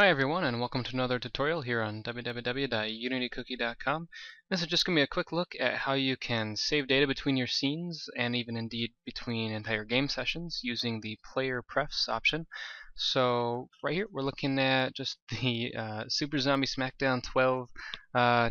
Hi everyone, and welcome to another tutorial here on www.unitycookie.com. This is just going to be a quick look at how you can save data between your scenes and even indeed between entire game sessions using the PlayerPrefs option. So right here we're looking at just the Super Zombie SmackDown 12,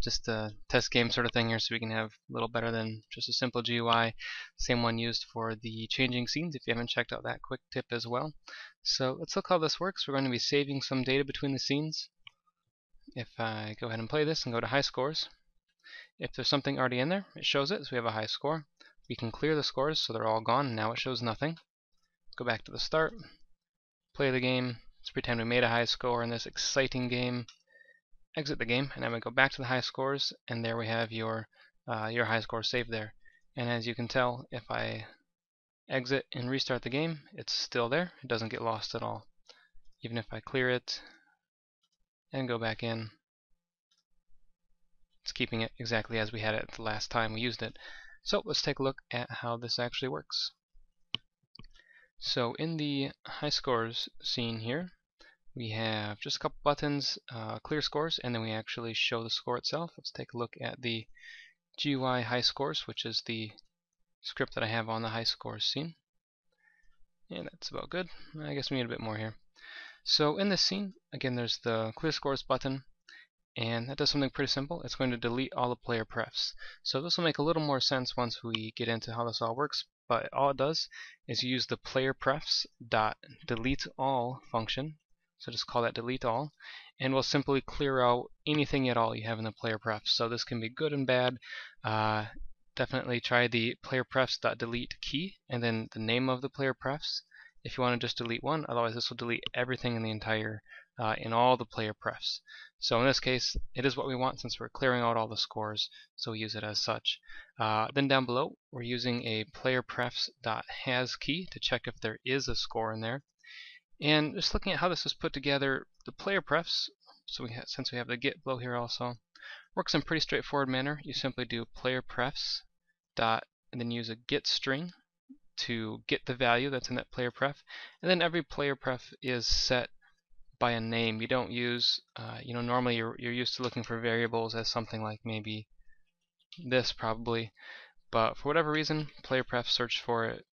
just a test game sort of thing here, so we can have a little better than just a simple GUI. Same one used for the changing scenes if you haven't checked out that quick tip as well. So let's look how this works. We're going to be saving some data between the scenes. If I go ahead and play this and go to high scores, if there's something already in there, it shows it, so we have a high score. We can clear the scores so they're all gone, and now it shows nothing. Go back to the start, play the game, let's pretend we made a high score in this exciting game, exit the game, and then we go back to the high scores, and there we have your high score saved there. And as you can tell, if I exit and restart the game, it's still there, it doesn't get lost at all. Even if I clear it and go back in, it's keeping it exactly as we had it the last time we used it. So let's take a look at how this actually works. So in the high scores scene here, we have just a couple buttons, clear scores, and then we actually show the score itself. Let's take a look at the GUI high scores, which is the script that I have on the high scores scene. And that's about good. I guess we need a bit more here. So in this scene, again, there's the clear scores button. And that does something pretty simple. It's going to delete all the player prefs. So this will make a little more sense once we get into how this all works. But all it does is use the playerprefs.deleteAll function. So just call that deleteAll, and we'll simply clear out anything at all you have in the player prefs. So this can be good and bad. Definitely try the playerprefs.deleteKey and then the name of the player prefs if you want to just delete one. Otherwise, this will delete everything in the entire in all the player prefs. So in this case, it is what we want since we're clearing out all the scores, so we use it as such. Then down below, we're using a playerprefs.hasKey to check if there is a score in there. And just looking at how this is put together, the player prefs, so since we have the get below here also, works in a pretty straightforward manner. You simply do playerprefs dot and then use a get string to get the value that's in that player pref, and then every player pref is set by a name. You don't use, you know, normally you're used to looking for variables as something like maybe this probably, but for whatever reason, player prefs searches for it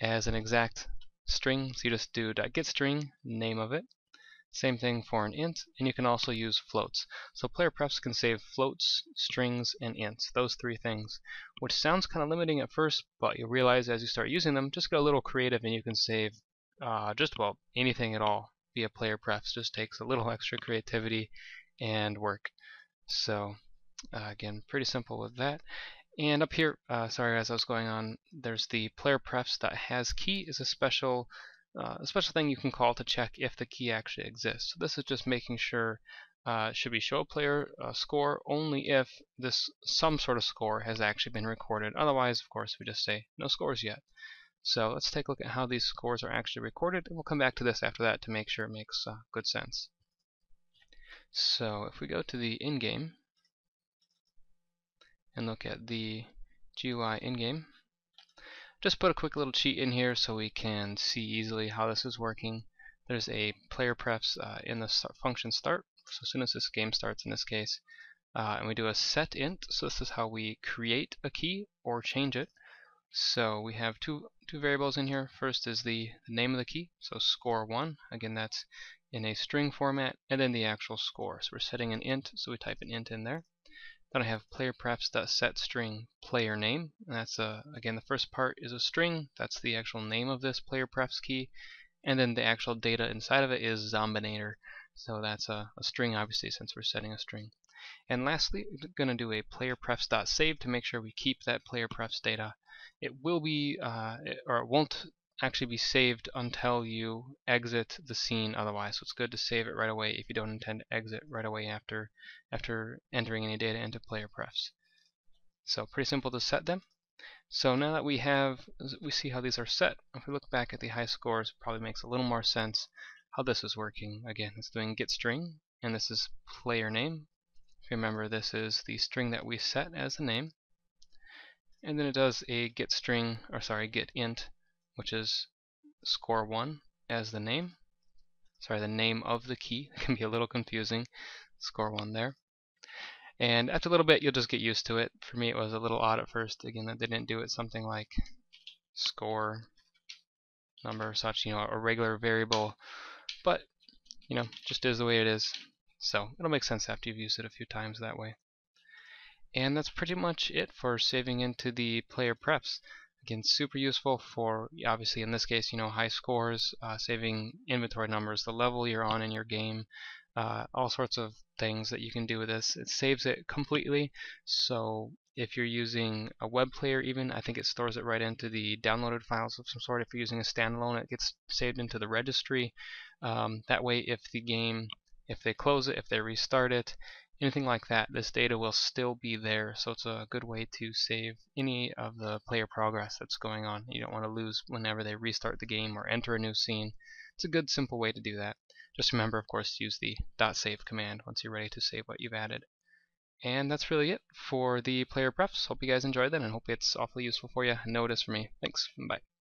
as an exact string. So you just do .get string, name of it. Same thing for an int, and you can also use floats. So player prefs can save floats, strings, and ints, those three things, which sounds kind of limiting at first, but you'll realize as you start using them, just get a little creative and you can save just about anything at all via player prefs. Just takes a little extra creativity and work. So again, pretty simple with that. And up here, sorry as I was going on, there's the player prefs.hasKey is a special thing you can call to check if the key actually exists. So this is just making sure should be show a player score only if this some sort of score has actually been recorded. Otherwise, of course, we just say no scores yet. So let's take a look at how these scores are actually recorded, and we'll come back to this after that to make sure it makes good sense. So if we go to the in-game and look at the GUI in-game, just put a quick little cheat in here so we can see easily how this is working. There's a player prefs in the function start, so as soon as this game starts in this case, and we do a set int, so this is how we create a key or change it. So we have two variables in here. First is the name of the key, so score1, again that's in a string format, and then the actual score. So we're setting an int, so we type an int in there. Then I have playerprefs.setString player name, and that's again the first part is a string, that's the actual name of this player prefs key, and then the actual data inside of it is Zombinator, so that's a string obviously since we're setting a string. And lastly, we're going to do a playerprefs.save to make sure we keep that player prefs data. It will be, or it won't actually be saved until you exit the scene otherwise, so it's good to save it right away if you don't intend to exit right away after entering any data into player prefs. So pretty simple to set them. So now that we see how these are set, if we look back at the high scores, it probably makes a little more sense how this is working. Again, it's doing get string, and this is player name. If you remember, this is the string that we set as the name, and then it does a get string, or sorry, get int, which is score 1 as the name. Sorry, the name of the key. It can be a little confusing. Score 1 there. And after a little bit, you'll just get used to it. For me, it was a little odd at first. Again, that they didn't do it something like score number or such, you know, a regular variable. But, you know, just is the way it is. So it'll make sense after you've used it a few times that way. And that's pretty much it for saving into the player prefs. Again, super useful for, obviously in this case, you know, high scores, saving inventory numbers, the level you're on in your game, all sorts of things that you can do with this. It saves it completely, so if you're using a web player even, I think it stores it right into the downloaded files of some sort. If you're using a standalone, it gets saved into the registry. That way, if the game, if they close it, if they restart it, anything like that, this data will still be there, so it's a good way to save any of the player progress that's going on. You don't want to lose whenever they restart the game or enter a new scene. It's a good simple way to do that. Just remember, of course, to use the .save command once you're ready to save what you've added. And that's really it for the player prefs. Hope you guys enjoyed that, and hope it's awfully useful for you. No it is for me. Thanks. Bye.